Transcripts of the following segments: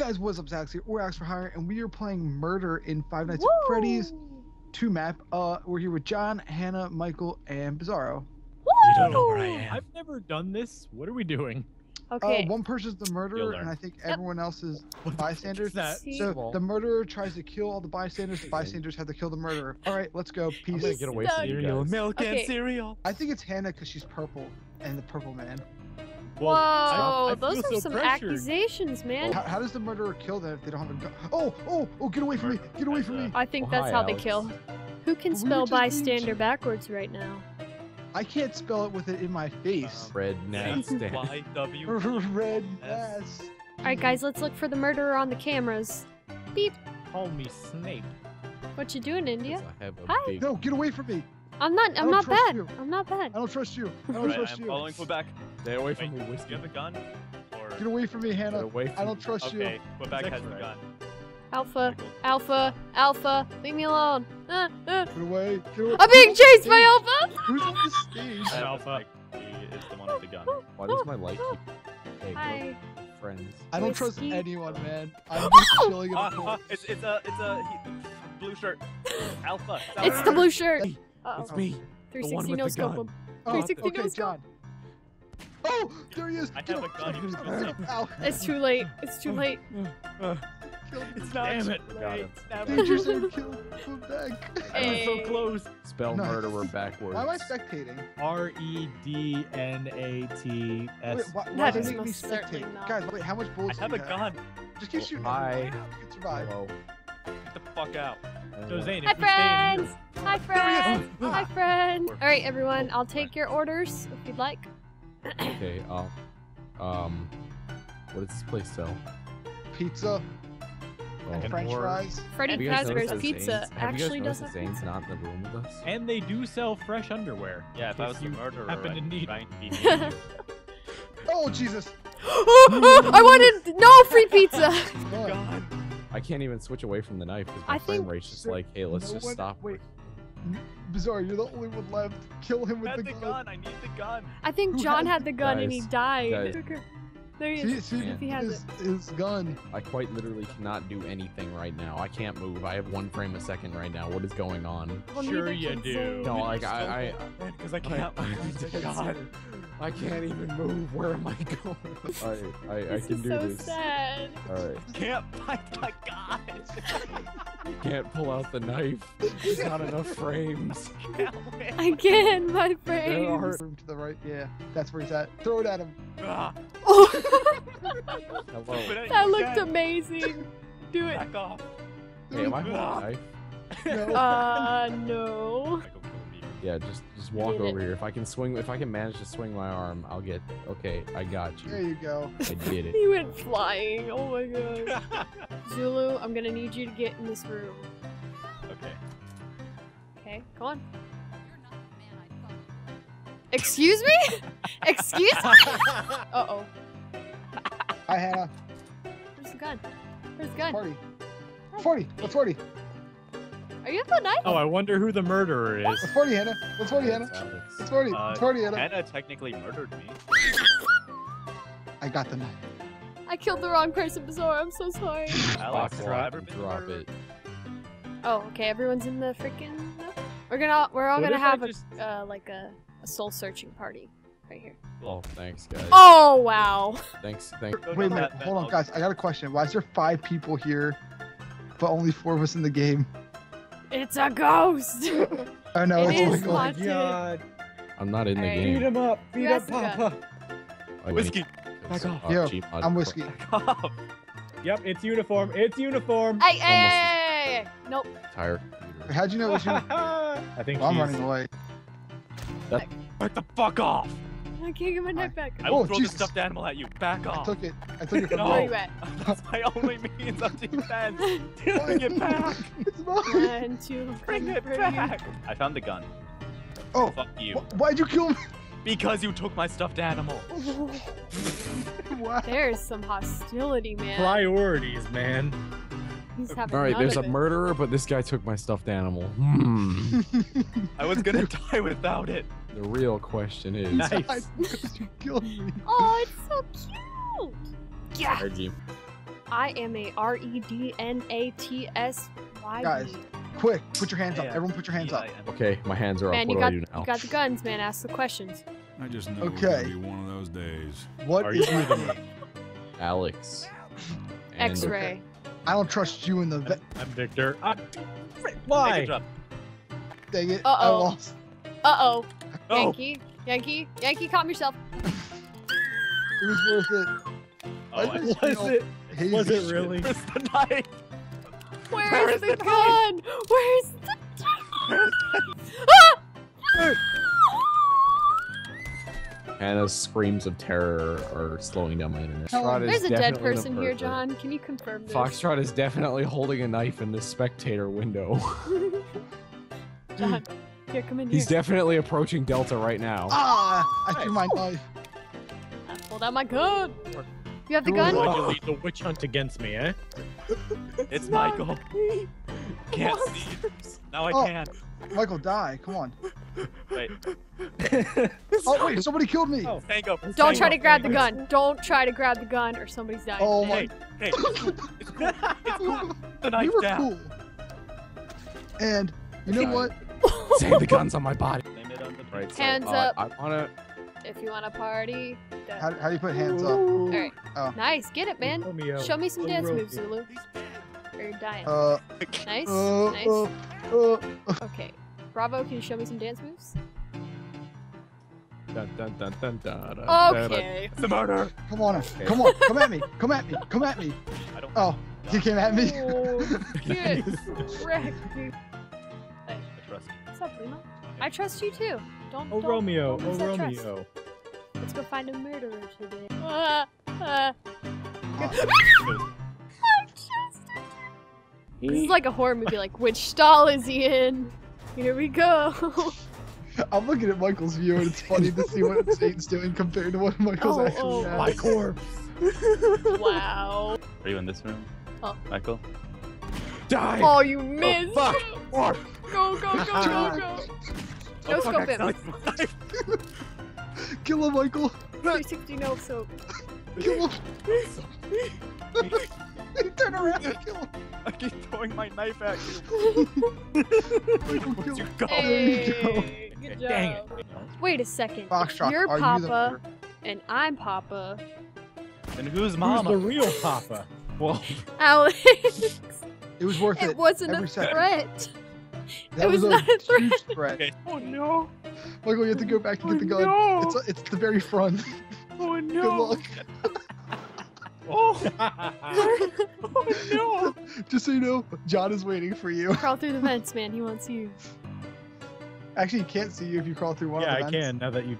Hey guys, what's up? It's Axe here. We're Axe for Hire, and we are playing Murder in Five Nights at Freddy's 2 map. We're here with John, Hannah, Michael, and Bizarro. Woo! You don't know where I am. I've never done this. What are we doing? Okay. One person's the murderer, and I think everyone else is bystanders. So the murderer tries to kill all the bystanders. The bystanders have to kill the murderer. All right, let's go. Peace. I'm gonna get away from you. Milk and cereal. I think it's Hannah because she's purple and the purple man. Well, whoa, those are some accusations, man. How does the murderer kill them if they don't have a gun? Oh, get away from me. Get away from me. I think that's how they kill. Who can spell bystander backwards right now? I can't spell it with it in my face. Red nest. Red nest. All right, guys, let's look for the murderer on the cameras. Beep. Call me Snape. What you doing, India? Hi. No, get away from me. I'm not bad. You. I'm not bad. I don't trust you. I don't trust you. I'm following Quebec. Stay away from me. Do you have a gun? Or... Get away from me, Hannah. I don't trust you. Okay, Quebec has a gun. Alpha, Alpha, Alpha. Leave me alone. Get away. Get away. I'm being chased by Alpha. Who's on the stage? That Alpha is the one with the gun. Why does my light keep... Hey, hi. Friends. I don't trust anyone, man. I'm just chilling in a pool. It's a blue shirt. Alpha. It's the blue shirt. It's me. 360 no scope. 360 no scope. Oh, there he is. I have a gun. It's too late. It's too late. It's not. Damn it. Danger's in kill. Come back. I'm so close. Spell murderer backwards. Why am I spectating? REDNATS. Why does it make me spectate? Guys, wait. How much bullets? I have a gun. Just keep shooting. I can survive. Get the fuck out. Zane, hi, friends. Hi, friends. Hi, friends. All right, everyone. I'll take your orders if you'd like. Okay. I'll. What does this place sell? Pizza. And French fries. Freddie Fazbear's pizza actually does that. Zane's not in the room with us. And they do sell fresh underwear. Yeah, if I was the murderer, happen to need. Oh Jesus! I wanted free pizza. God. I can't even switch away from the knife because my frame rate's just like, hey, let's just stop. Wait, Bizarro, you're the only one left. Kill him with the gun. I need the gun. I think John had the gun and he died. There he is. He has his gun. I quite literally cannot do anything right now. I can't move. I have 1 frame a second right now. What is going on? Sure you do. No, like I because I can't. I can't even move. Where am I going? I can do this. This is so sad. All right. Can't fight the guy. Can't pull out the knife. There's not enough frames. Again, my frames. To the right. Yeah, that's where he's at. Throw it at him. Oh. Hello. That looked amazing. Do it. Back off. Hey, am I holding a knife? No. No. Yeah, just walk over here. If I can swing, if I can manage to swing my arm, I'll get. Okay, I got you. There you go. I did it. He went flying. Oh my god. Zulu, I'm gonna need you to get in this room. Okay. Okay, come on. Excuse me? Excuse me? Uh-oh. Hi, Hannah. Where's the gun? Where's the gun? 40. What's 40? Are you a knife? Oh, I wonder who the murderer is. It's 40, Hannah. It's 40, Hannah. It's 40. It's 40, Hannah. Hannah technically murdered me. I got the knife. I killed the wrong person, Bizarro. I'm so sorry. Alex, drop it. Oh, okay. Everyone's in the freaking... We're all gonna have a soul-searching party right here. Oh, thanks, guys. Oh, wow. Thanks. Wait a minute. Hold on, guys. I got a question. Why is there 5 people here, but only 4 of us in the game? It's a ghost. I know. It's my god. I'm not in the game. Beat him up. Beat up, Papa. Whiskey. Back off. Yo, I'm whiskey. Back off. Yep, it's uniform. It's uniform. Hey. Nope. Tired. How'd you know it was uniform? I think I'm running away. Back the fuck off! I can't get my knife back. I will throw this stuffed animal at you. Back off! I took it from you. No. That's my only means of defense. Bring it back! It's mine! Bring it back! I found the gun. Oh! Fuck you. Why'd you kill me? Because you took my stuffed animal. Wow. There's some hostility, man. Priorities, man. Alright, there's a murderer, but this guy took my stuffed animal. Hmm. I was gonna die without it. The real question is... Nice. You killed me. Oh, it's so cute! Yeah! I am a R-E-D-N-A-T-S-Y-D. Guys, quick, put your hands up. Everyone put your hands up. Okay, my hands are up. What do I do now? You got the guns, man. Ask the questions. I just know it's going to be one of those days. What is your name? Alex. X-Ray. I don't trust you in the vet. I'm Victor. Why? Dang it. I lost. Uh-oh. Yankee. Yankee. Yankee, calm yourself. It was worth it. Oh, was it really? Where's the knife? Where's the gun? Where's the knife? Hannah's screams of terror are slowing down my internet. There's a dead person here, John. Can you confirm this? Foxtrot is definitely holding a knife in the spectator window. John, here, come in here. He's definitely approaching Delta right now. Ah! I threw my knife. Hold out my gun. You have the gun? You want to lead the witch hunt against me, eh? It's Michael. Me. Can't see. Now I can. Michael, die. Come on. Wait. Oh, wait. Somebody killed me. Oh, hang up. Don't try to grab the gun. Don't try to grab the gun or somebody's dying. Oh, my. Hey. It's cool. It's cool. The knife's down. Cool. And you know what? Save the guns on my body. Right, so, hands up. I want to... If you want to party, how do you put hands up? All right, nice, get it, man. Show me some dance moves, Zulu. Or you're dying. Nice, nice. Okay, Bravo, can you show me some dance moves? Dun, dun, dun, dun, dun, dun, okay. The murder. Come on, come on, come at me, come at me, come at me. I don't he came at me. Good wreck, dude. What's up, Lima? I trust you too. Don't Romeo, Romeo. Let's go find a murderer today. I trust him. This is like a horror movie, like, which stall is he in? Here we go. I'm looking at Michael's view and it's funny to see what Satan's doing compared to what Michael's actually has. My corpse. Wow. Are you in this room? Oh. Michael? Die! Oh, you missed! Oh, fuck. Or... Go, go, go, go, go! No scope him! Kill him, Michael! 360 no soap. Kill him! Turn around and kill him! I keep throwing my knife at you. Where'd you go? Hey, good job. Dang it. Wait a second. Foxtrot, you're Papa, and I'm Papa. And who's Mama? Who's the real Papa? Well, Alex! It was worth it. It wasn't a threat. That was not a huge threat. Oh no! Michael, you have to go back to get the gun. No. It's the very front. Oh no! Good luck. Oh no! Just so you know, John is waiting for you. Crawl through the vents, man. He wants you. Actually, he can't see you if you crawl through one of the vents. Yeah, I can now that you.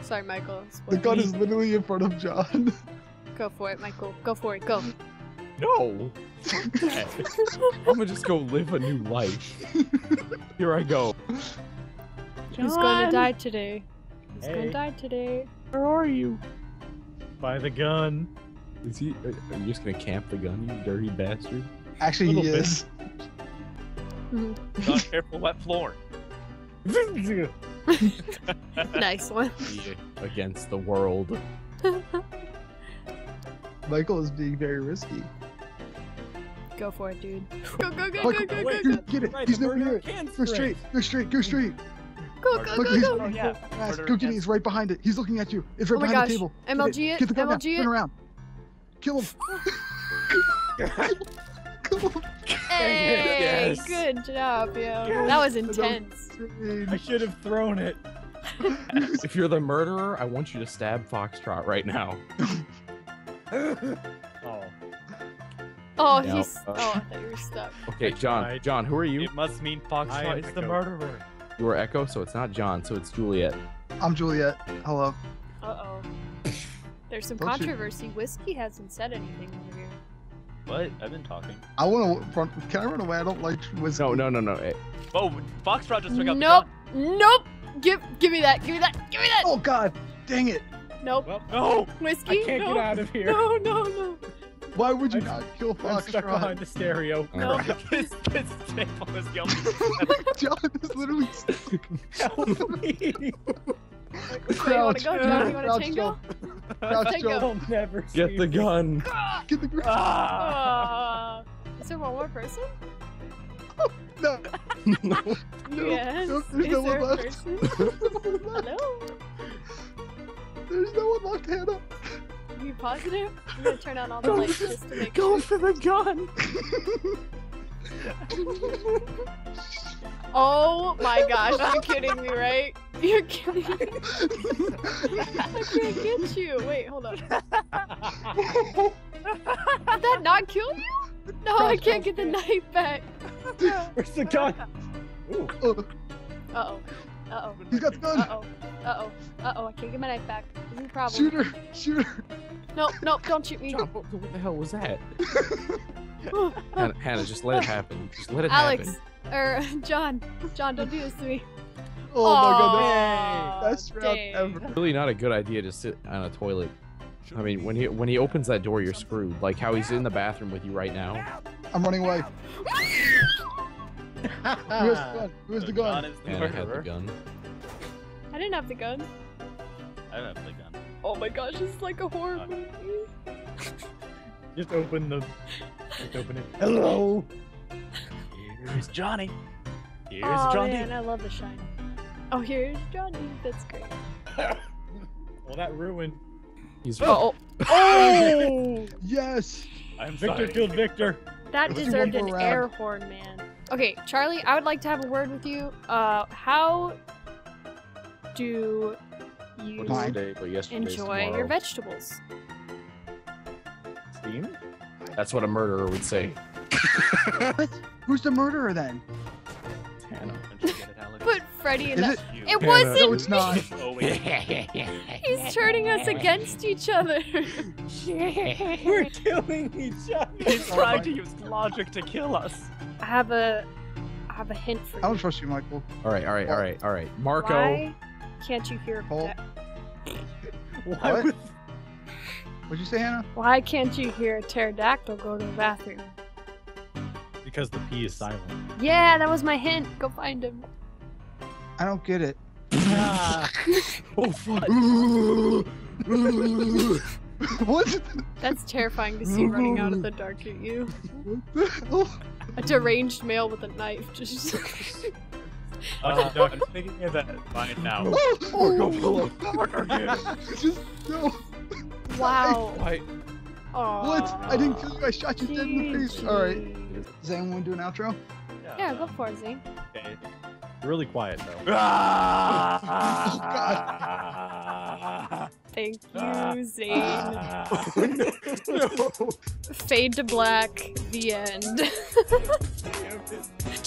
Sorry, Michael. The gun is literally in front of John. Go for it, Michael. Go for it. Go. No! I'm gonna just go live a new life. Here I go. John. He's gonna die today. He's gonna die today. Where are you? By the gun. Is he? Are you just gonna camp the gun, you dirty bastard? Actually, he is. John, careful, wet floor. Nice one. Against the world. Michael is being very risky. Go for it, dude. Go, go, go, Michael, go, go, wait, go, go. Get it. He's nowhere near it. Go straight. Go straight. Go straight. Go, go, go, go. Oh, yeah. Go get it. He's right behind it. He's looking at you. It's right behind the table. MLG it. Get the gun. MLG it. Turn around. Kill him. Kill him. Hey, yes. Good job, yo. Yes. That was intense. I should have thrown it. If you're the murderer, I want you to stab Foxtrot right now. Oh, no. He's. Oh, I thought you were stuck. Okay, John. John, who are you? It must mean Foxtrot is the murderer. You are Echo, so it's not John, so it's Juliet. I'm Juliet. Hello. Uh oh. There's some controversy. Whiskey hasn't said anything over here. What? I've been talking. I want to. Can I run away? I don't like Whiskey. No, no, no, no. Hey. Oh, Foxtrot just took out the gun. Nope. Give me that. Give me that. Give me that. Oh God. Dang it. Nope. Well, no. Whiskey. I can't get out of here. No, no, no. Why would you not kill Foxtrot? I'm stuck behind the stereo. No, this table is yelling. John is literally stuck. Help me. John, you want to go? John, you want to tango? I'll never see. Get the gun. Get the gun. Ah. Is there one more person? Oh, no. No. No. Yes. No. There's no one left. Hello? There's no one left, Hannah. Are you positive? I'm gonna turn on all the lights just to make sure. Go for the gun. Oh my gosh, you're kidding me, right? You're kidding me. I can't get you. Wait, hold on. Did that not kill you? No, I can't get the knife back. Where's the gun? Uh-oh. Uh-oh. Uh-oh. He's got the gun. Uh-oh. Uh-oh. Uh-oh, I can't get my knife back. This is a problem. Shoot her. Shoot her. No, no, don't shoot me. John, what the hell was that? Hannah, just let it happen. Just let it happen. Alex, John, don't do this to me. Oh my god, that's best round ever. Really not a good idea to sit on a toilet. I mean, when he opens that door, you're screwed. Like how he's in the bathroom with you right now. I'm running away. Where's the gun? Hannah had the gun. I didn't have the gun. I don't have the gun. Oh my gosh, this is like a horror movie. Just open it. Hello! Here's Johnny. Here's Johnny. Oh man, I love The Shining. Oh, here's Johnny. That's great. Well, that ruined. He's oh! Yes! I'm Victor killed Victor. That deserved an air horn, man. Okay, Charlie, I would like to have a word with you. How do you enjoy your vegetables? Steam? That's what a murderer would say. What? Who's the murderer then? It's Hannah. But Freddie and it wasn't me. No, it's not. He's turning us against each other. We're killing each other. He's trying to use logic to kill us. I have a hint for you. I don't trust you, Michael. All right. Marco. Why can't you hear Paul? What? What'd you say, Hannah? Why can't you hear a pterodactyl go to the bathroom? Because the P is silent. Yeah, that was my hint. Go find him. I don't get it. Oh, fuck. What? That's terrifying to see running out of the dark at you. A deranged male with a knife. Just. No, I'm thinking of that line now. Just no. Wow. What? I didn't kill you, I shot you dead in the face. Alright. Zane, wanna do an outro? Yeah, go for it, Zane. Okay. Really quiet, though. Oh, God. Thank you, Zane. No. Fade to black, the end.